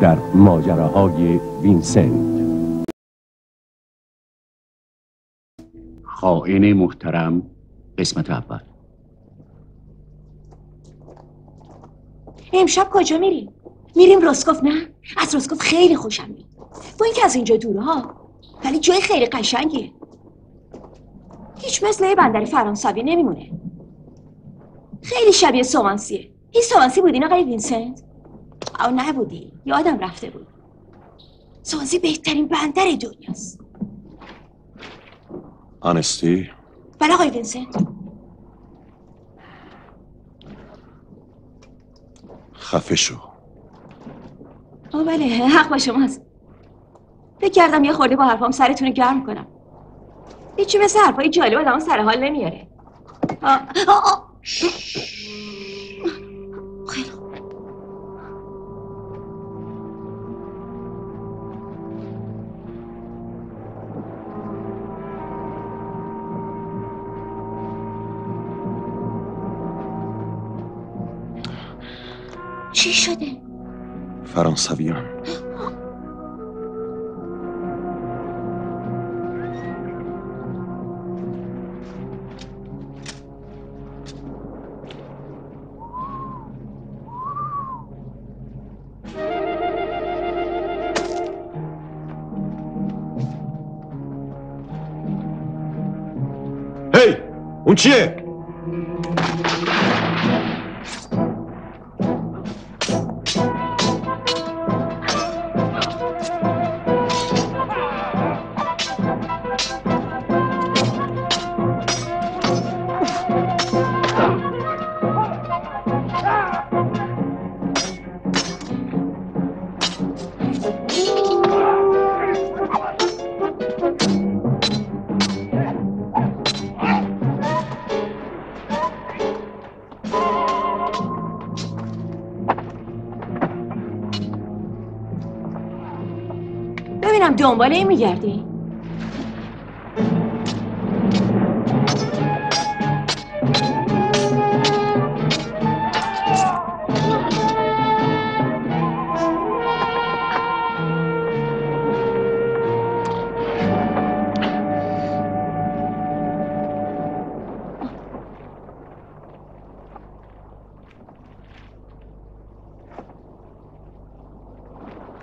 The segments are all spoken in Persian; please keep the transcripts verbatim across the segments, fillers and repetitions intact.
در ماجراهای وینسنت. خائن محترم، قسمت اول. امشب کجا میریم؟ میریم راسکوف؟ نه، از راسکوف خیلی خوشم میاد. با اینکه از اینجا دوره ها، ولی جای خیلی قشنگیه. هیچ مثل یه بندر فرانسوی نمیمونه. خیلی شبیه سوانسیه. این سوانسی بودین آقای وینسنت؟ او نبودی، یادم رفته بود. سوانسی بهترین بندر دنیاست. آنستی؟ بله آقای وینسنت. خفه شو. آه بله، حق با شماست. فکر کردم یه خورده با حرفام سرتون رو گرم کنم. هیچی مثل حرفای جالب آدم سر حال نمیاره. آه آه آه. خیلی خوب. چی شده؟ فرانسویان هی، اون چیه؟ دنبال این میگردی؟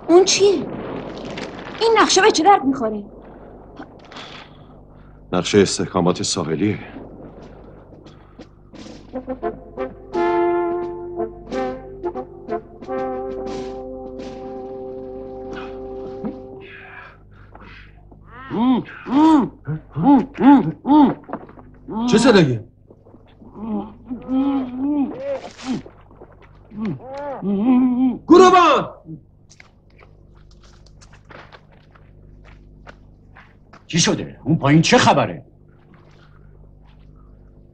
اون چیه؟ نقشه به چه درد میخوره؟ نقشه استحکامات ساحلیه. چه صداییه؟ گروبان! چی شده؟ اون پایین چه خبره؟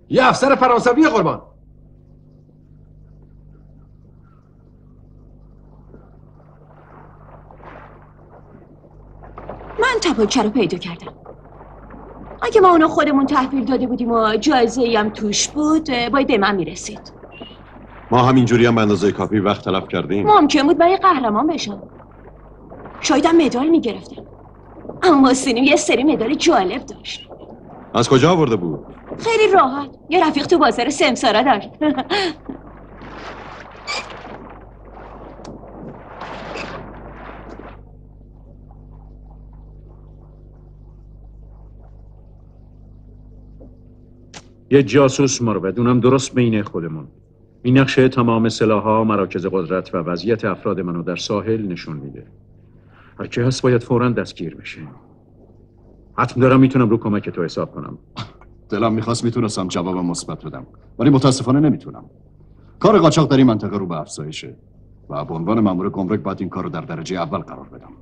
یه افسر فرانسوی قربان. من تپانچه رو پیدا کردم. اگه ما اونو خودمون تحویل داده بودیم و جایزه‌ای هم توش بود، باید به من میرسید. ما همینجوری هم به اندازه کافی وقت تلف کردیم. ممکن بود من یه قهرمان بشم. شاید هم مدال میگرفتم. اما سینیم یه سری مدال جالب داشت. از کجا آورده بود؟ خیلی راحت، یه رفیق تو بازار سمسارا داشت. یه جاسوس مروید، اونم درست بین خودمون. این نقشه تمام سلاح‌ها، مراکز قدرت و وضعیت افراد منو در ساحل نشون میده. هرچه هست باید فوراً دستگیر بشه. حتم دارم میتونم رو کمک تو حساب کنم. دلم میخواست میتونستم جواب مثبت بدم، ولی متاسفانه نمیتونم. کار قاچاق در این منطقه رو به افزایشه و به عنوان مامور گمرک باید این کار رو در درجه اول قرار بدم.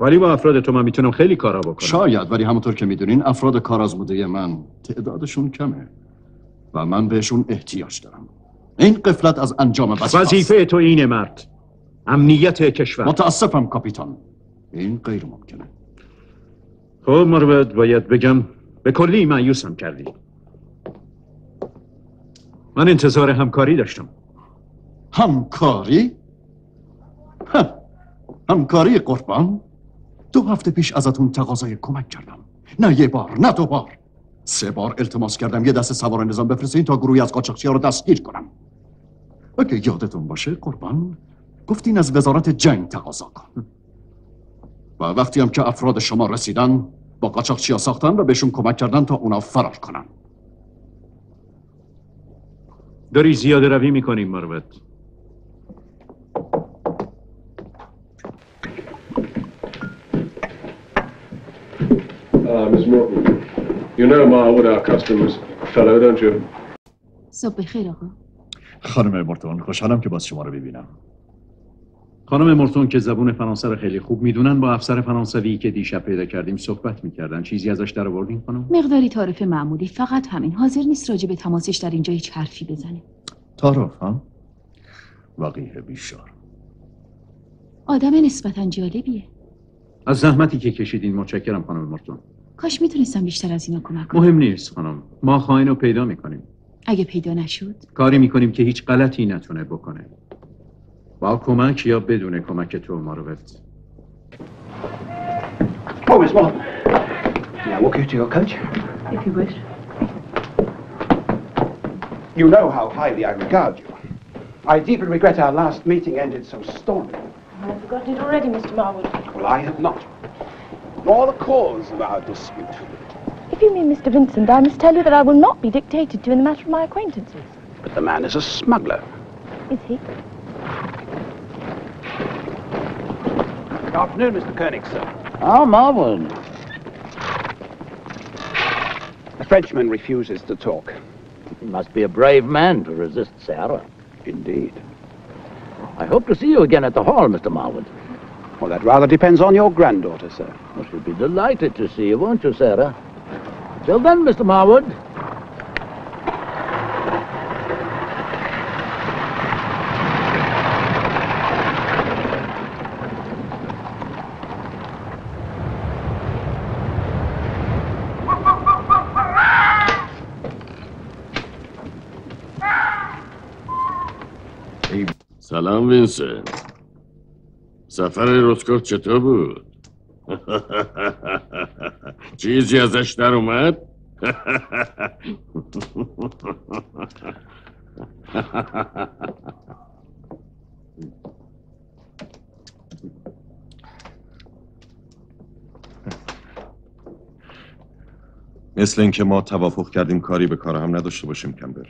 ولی با افراد تو من میتونم خیلی کارا بکنم. شاید، ولی همونطور که میدونین افراد کارآزموده من تعدادشون کمه و من بهشون احتیاج دارم. این قفلت از انجام وظیفه تو اینه مرد. امنیت کشور. متاسفم کاپیتان. این غیر ممکنه. خب مروید، باید بگم به کلی مایوسم کردی. من انتظار همکاری داشتم. همکاری؟ همکاری قربان، دو هفته پیش ازتون تقاضای کمک کردم. نه یه بار، نه دو بار، سه بار التماس کردم یه دست سوار نظام بفرستین تا گروهی از قاچاقچی‌ها رو دستگیر کنم. اگه یادتون باشه قربان، گفتین از وزارت جنگ تقاضا کن. و وقتی هم که افراد شما رسیدن، با قاچاقچی‌ها ساختن و بهشون کمک کردن تا اونا فرار کنن. داری زیاده روی می‌کنیم مروت. Uh, Miss Morton, you know Marwood, our customs fellow, don't you? صبح بخیر آقا. خانم مورتون، خوشحالم که باز شما رو ببینم. خانم مورتون که زبون فرانسه رو خیلی خوب میدونن، با افسر فرانسوی که دیشب پیدا کردیم صحبت میکردن. چیزی ازش در آوردین خانم؟ مقداری تعارف معمولی، فقط همین. حاضر نیست راجع به تماسش در اینجا هیچ حرفی بزنه. تعارف ها؟ وقیح بیشار. آدم نسبتاً جالبیه. از زحمتی که کشیدین متشکرم خانم مورتون. کاش میتونستم بیشتر از اینا کمک کنم. مهم نیست خانم، ما خائن رو پیدا میکنیم. اگه پیدا نشود کاری میکنیم که هیچ غلطی نتونه بکنه، با کمک یا بدون کمک تو ماروت. پلیس ما یا وکی تو your coach if you wish. You know how highly I regard you. I deeply regret our last meeting ended so stormily. I've forgotten it already, Mister Marwood. Well, I have not. Nor the cause of our dispute. If you mean Mister Vincent, I must tell you that I will not be dictated to in the matter of my acquaintances. But the man is a smuggler. Is he? Good afternoon, Mister Koenig, sir. Oh, Marwood. The Frenchman refuses to talk. He must be a brave man to resist Sara. Indeed. I hope to see you again at the hall, Mister Marwood. Well, that rather depends on your granddaughter, sir. Well, she'll be delighted to see you, won't you, Sarah? Till then, Mister Marwood. سلام وینسنت. سفر روسکوف چطور بود؟ چیزی ازش در اومد؟ مثل اینکه ما توافق کردیم کاری به کار هم نداشته باشیم کمبل.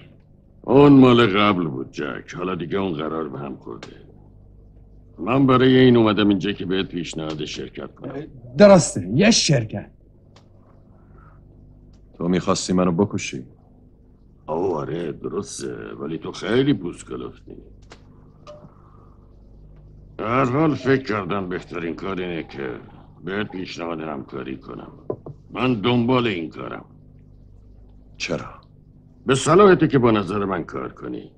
اون مال قبل بود جک، حالا دیگه اون قرار به هم خورده. من برای این اومدم اینجا که بهت پیشنهاد شرکت کنم. درسته، یه شرکت. تو میخواستی منو بکشی؟ آو آره درسته، ولی تو خیلی پوست کلفتی. در حال فکر کردم بهترین کار اینه که بهت پیشنهاد همکاری کنم. من دنبال این کارم. چرا؟ به صلاحته که با نظر من کار کنی.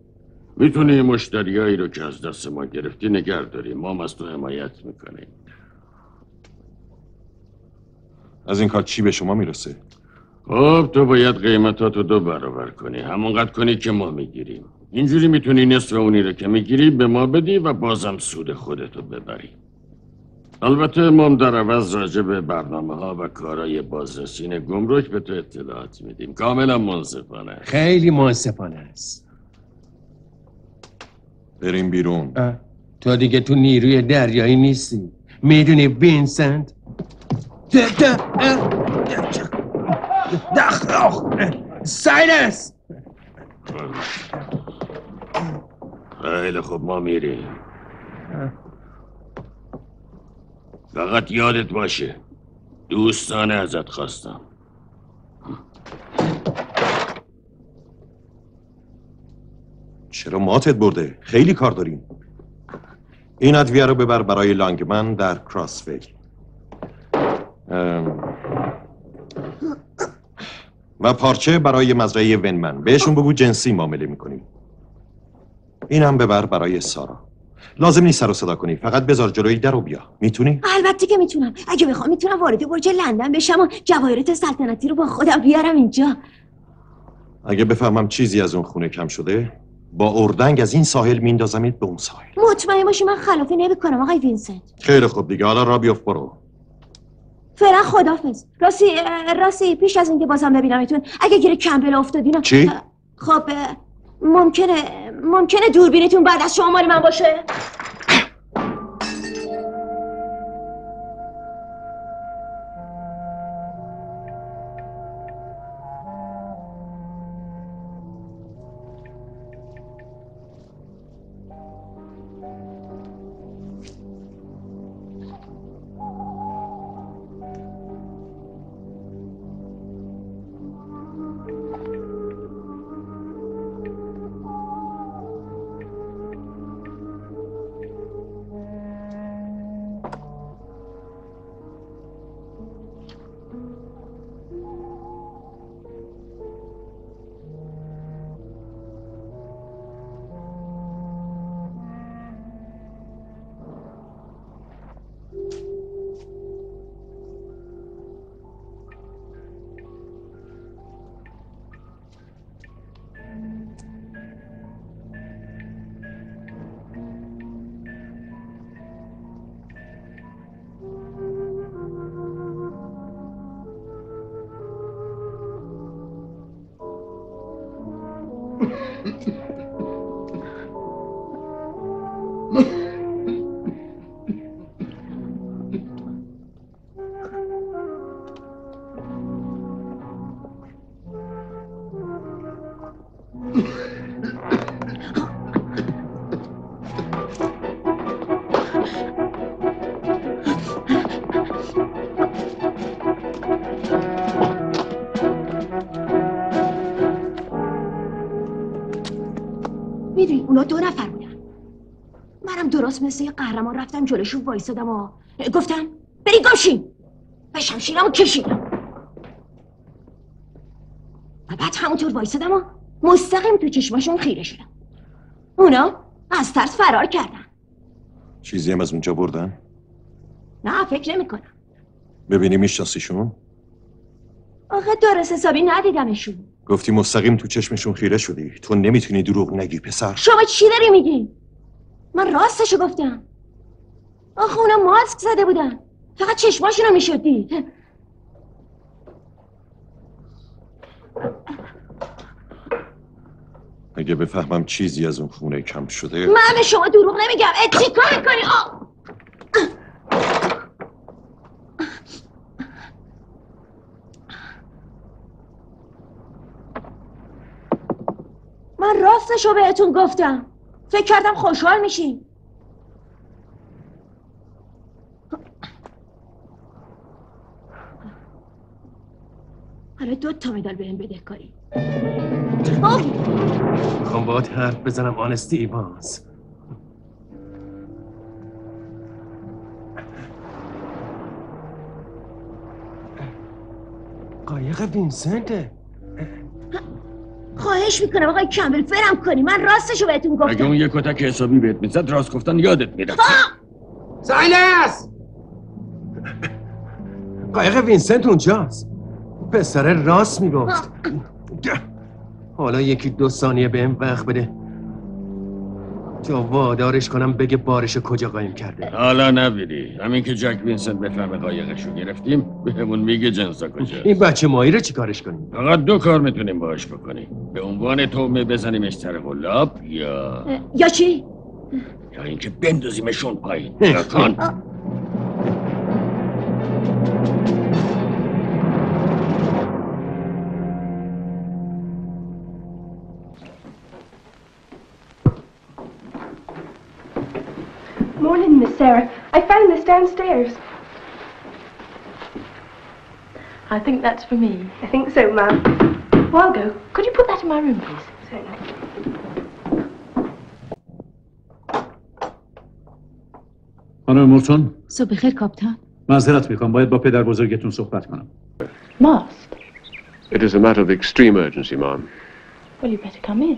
میتونی مشتریایی رو که از دست ما گرفتی نگه داری. ما هم از تو حمایت میکنیم. از این کار چی به شما میرسه؟ خب تو باید قیمتاتو دو برابر کنی، همونقدر کنی که ما میگیریم. اینجوری میتونی نصف اونی رو که میگیری به ما بدی و بازم سود خودتو ببری. البته ما هم در عوض راجع به برنامه ها و کارهای بازرسین گمرک به تو اطلاعات میدیم. کاملا منصفانه. خیلی منصفانه است. بریم بیرون. اه. تو دیگه تو نیروی دریایی نیستی. میدونی وینسنت؟ سایلنس! خیلی خوب ما میریم. فقط یادت باشه دوستانه ازت خواستم. چرا ماتت برده؟ خیلی کار داریم. این ادویه رو ببر برای لانگمن در کراسفیلد. و پارچه برای مزرعه ونمن، بهشون بگو جنسی معامله میکنیم. این هم ببر برای سارا. لازم نیست سر و صدا کنی، فقط بذار جلوی در و بیا. میتونی؟ البته که میتونم. اگه بخوام میتونم وارد برج لندن بشم و جواهرات سلطنتی رو با خودم بیارم اینجا. اگه بفهمم چیزی از اون خونه کم شده با اردنگ از این ساحل میندازمت به اون ساحل. مطمئن باشی من خلافی نمی‌کنم آقای وینسنت. خیلی خوب دیگه، حالا را بیفت برو. فعلا خدافظ. راستی راستی پیش از اینکه بازم ببینمتون، اگه گیر کمبل افتادین چی؟ خب ممکنه ممکنه دوربینتون بعد از شما مال من باشه. مثل یه قهرمان رفتم جلوشون وایسادم و گفتم بری گمشین، به شمشیرمو کشیدم و بعد همونطور وایسادم و مستقیم تو چشماشون خیره شدم. اونا از ترس فرار کردن. چیزی هم از اونجا بردن؟ نه فکر نمی کنم. ببینی میشناسیشون؟ آخه درست حسابی ندیدمشون. گفتی مستقیم تو چشمشون خیره شدی، تو نمیتونی دروغ نگی پسر. شما چی داری میگی؟ من راستشو گفتم. آخه اونا ماسک زده بودن، فقط چشماشونو میشد دید. اگه بفهمم چیزی از اون خونه کم شده. من به شما دروغ نمیگم. چیکار میکنی؟ آه. من راستشو بهتون گفتم، فکر کردم خوشحال میشین. حالا دو تا مدال بهم بده کاری. میخوام باهات حرف بزنم آنستی ایوانز. قایق وینسنته. خواهش میکنم آقای کمبل فرم کنی، من راستشو بهتون گفتم. اگه اون یک کتک حسابی بهت میزد راست گفتن یادت میرفت. ساینس قایق وینسنت اونجاست. پسر راست میگفت. حالا یکی دو ثانیه بهم وقت بده تا وادارش کنم بگه بارش کجا قایم کرده. حالا نبیری، همین که جک وینسنت بفهمه قایقشو گرفتیم بهمون میگه جنسا کجاست. این بچه ماهی رو چیکارش کنیم؟ فقط دو کار میتونیم باهاش بکنیم، به عنوان تومه بزنیمش سر قلاب یا یا چی؟ یا اینکه بندازیمشون پایین. کن Sarah, I found this downstairs. I think that's for me. I think so, ma'am. Walgo, could you put that in my room, please? Certainly. خانم مورتون. صبح بخیر کاپیتان. معذرت میخوام، باید با پدر بزرگتون صحبت کنم. Must. It is a matter of extreme urgency, ma'am. Well, you better come in.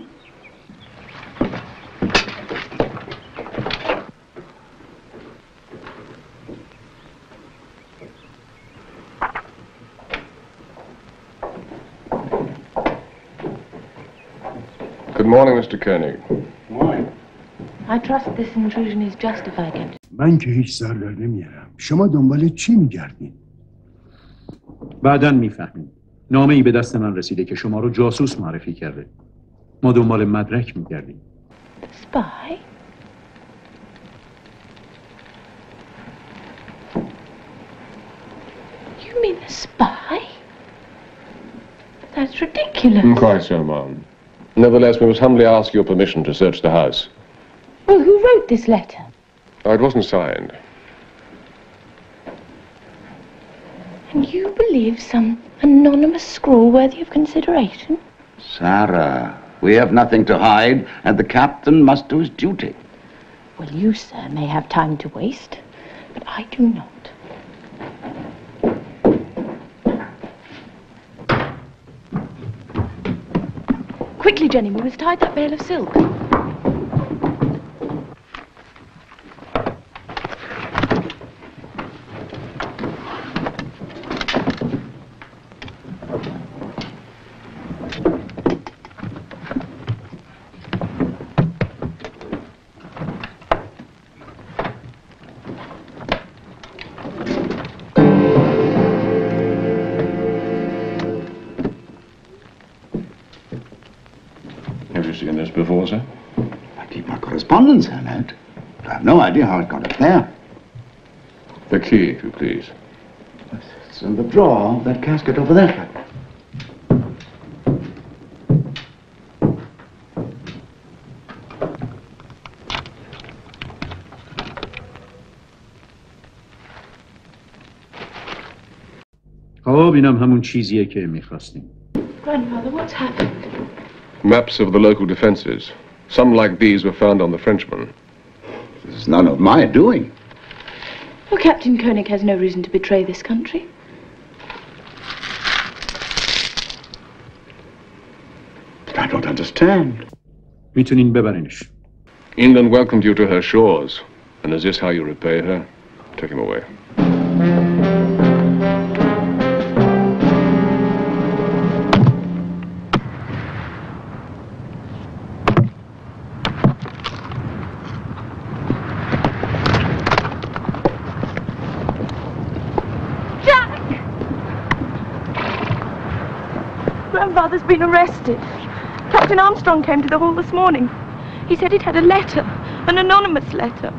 Good morning, Mister Koenig. Good morning. I trust this intrusion is justified. من که هیچ سر در نمیارم. شما دنبال چی میگردین؟ بعداً میفهمیم. نامه‌ای به دست من رسیده که شما رو جاسوس معرفی کرده. ما دنبال مدرک میگردیم. Spy? You mean a spy? That's ridiculous. Mm, quite so, Mom. Nevertheless, we must humbly ask your permission to search the house. Well, who wrote this letter? Oh, it wasn't signed. And you believe some anonymous scrawl worthy of consideration? Sarah, we have nothing to hide, and the captain must do his duty. Well, you, sir, may have time to waste, but I do not. Quickly, Jenny, we must hide that bale of silk. Before, sir? I keep my correspondence hand out. But I have no idea how it got up there. The key, if you please. It's in the drawer of that casket over there. خب اینم همون چیزیه که می‌خواستیم. Grandfather, what's happened? Maps of the local defenses. Some like these were found on the Frenchman. This is none of my doing. Well, Captain Koenig has no reason to betray this country. But I don't understand. Mitunin Bebarinish. England welcomed you to her shores. And is this how you repay her? Take him away. Grandfather's been arrested. Captain Armstrong came to the hall this morning. He said he'd had a letter, an anonymous letter.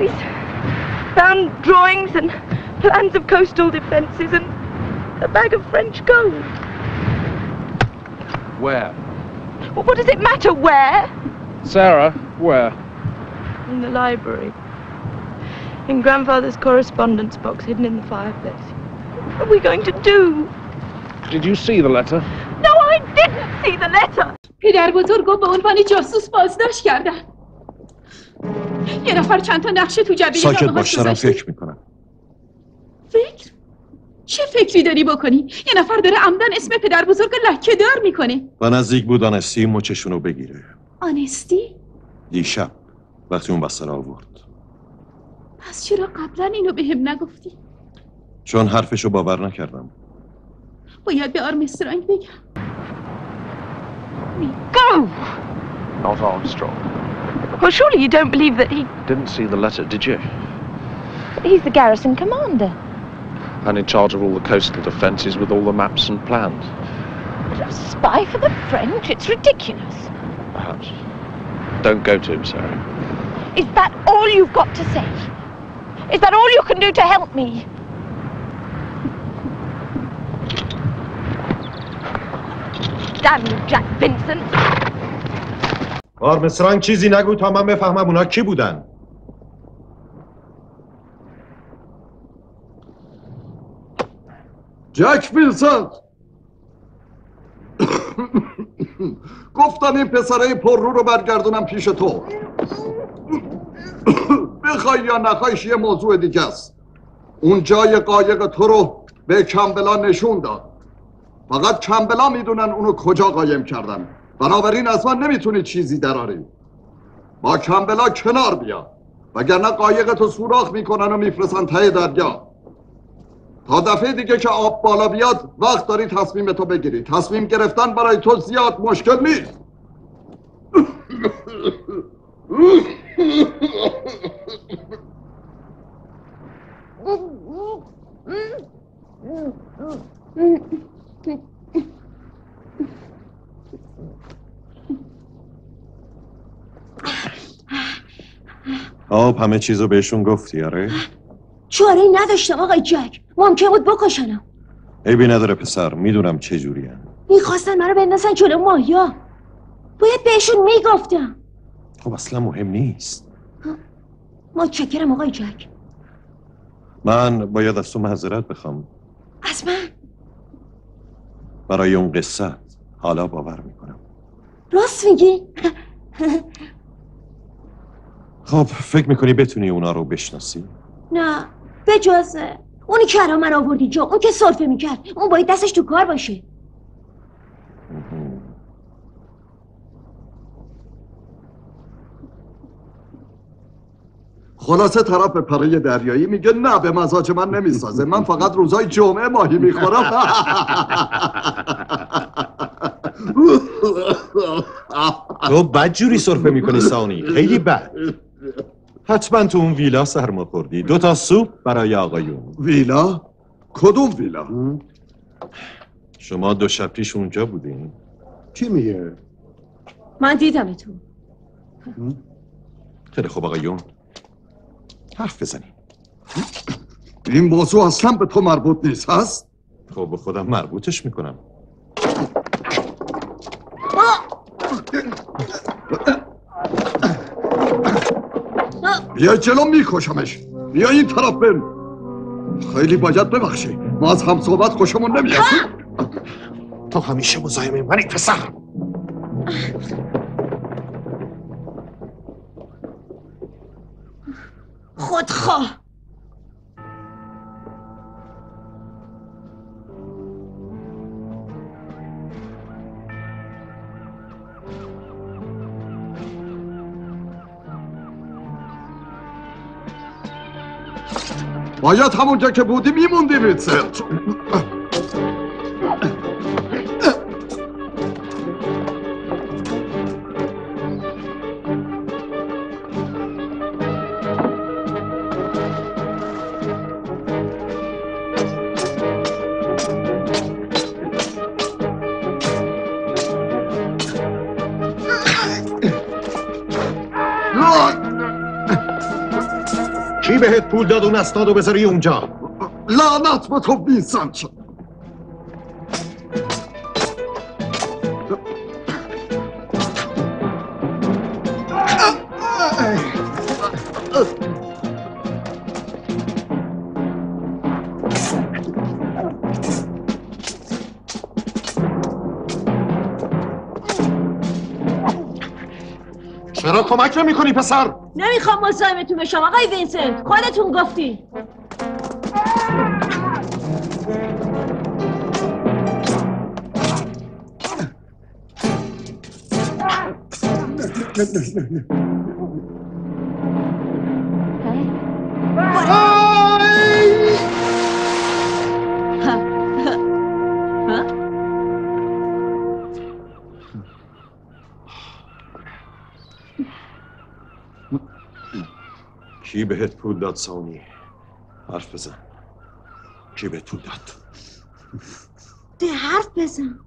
We found drawings and plans of coastal defences and a bag of French gold. Where? Well, what does it matter where? Sarah, where? In the library. In Grandfather's correspondence box hidden in the fireplace. What are we going to do? Did you see the letter? No, I didn't see the letter. پدر بزرگ رو به عنوان جاسوس بازداشت کردن. یه نفر چند تا نقشه تو جبهه ساکت باش دارم فکر میکنم. فکر؟ چه فکری داری بکنی؟ یه نفر داره عمدن اسم پدر بزرگ رو لکه دار میکنه. و نزدیک بود آنستی مچشون رو بگیره. آنستی؟ دیشب وقتی اون بستر آورد. پس چرا قبلا اینو به هم نگفتی؟ چون حرفش رو باور نکردم. باید به آرمسترانگ بگم. Go! Not Armstrong. Well, surely you don't believe that he... Didn't see the letter, did you? He's the garrison commander. And in charge of all the coastal defences with all the maps and plans. But a spy for the French? It's ridiculous. Perhaps. Don't go to him, Sarah. Is that all you've got to say? Is that all you can do to help me? Damn you, Jack Vincent. آرمسترانگ چیزی نگو تا من بفهمم اونا کی بودن. جک وینسنت. گفتم این پسرای پررو رو برگردونم پیش تو. بخوای یا نخوایش یه موضوع دیگه است. اون جای قایق تو رو به کمبلا نشون داد. فقط کمبلا میدونن اونو کجا قایم کردن. بنابراین از من نمیتونی چیزی دراری. با کمبلا کنار بیا وگرنه قایقتو سوراخ میکنن و میفرستن ته دریا. تا دفعه دیگه که آب بالا بیاد وقت داری تصمیمتو بگیری. تصمیم گرفتن برای تو زیاد مشکل نیست. آب همه چیزو بهشون گفتی آره؟ چاره نداشتم آقای جک، ممکن بود بکشنم. عیبی نداره پسر، میدونم چه جوری هم. میخواستن منو بندازن جلو ماهیا، باید بهشون میگفتم. خب اصلا مهم نیست. متشکرم آقای جک. من باید از تو معذرت بخوام. از من؟ برای اون قصه حالا باور میکنم. راست میگی؟ خب فکر میکنی بتونی اونا رو بشناسی؟ نه بجز اونی که الان من آوردی جا، اون که سرفه میکرد، اون باید دستش تو کار باشه. خلاصه طرف پره دریایی میگه نه به مزاج من نمیسازه، من فقط روزای جمعه ماهی میخورم. تو بد جوری سرفه میکنی سانی، خیلی بد. حتما تو اون ویلا سرما خوردی. دو تا سوپ برای آقایون. ویلا؟ کدوم ویلا؟ شما دو شب پیش اونجا بودین. چی میگه؟ من دیدم تو. خیلی خوب آقایون، حرف بزنیم. این موضوع اصلا به تو مربوط نیست هست؟ خب به خودم مربوطش میکنم. بیا جلو میکشمش، بیا این طرف بین. خیلی باید ببخشی، ما از هم صحبت خوشمون نمیاد. تو همیشه مزاحم منی پسر. خودخواه. باید همونجا که بودی میموندی وینسنت. بهت پول داد اون اسنادو بذاری اونجا. لعنت به تو وینسنت. چرا کمک نمی‌کنی پسر؟ نمیخوام مزاحمتون بشم آقای وینسنت، خودتون گفتی. کی بهت پول داد سانی؟ حرف بزن. کی بهت پول داد؟ ده حرف بزن.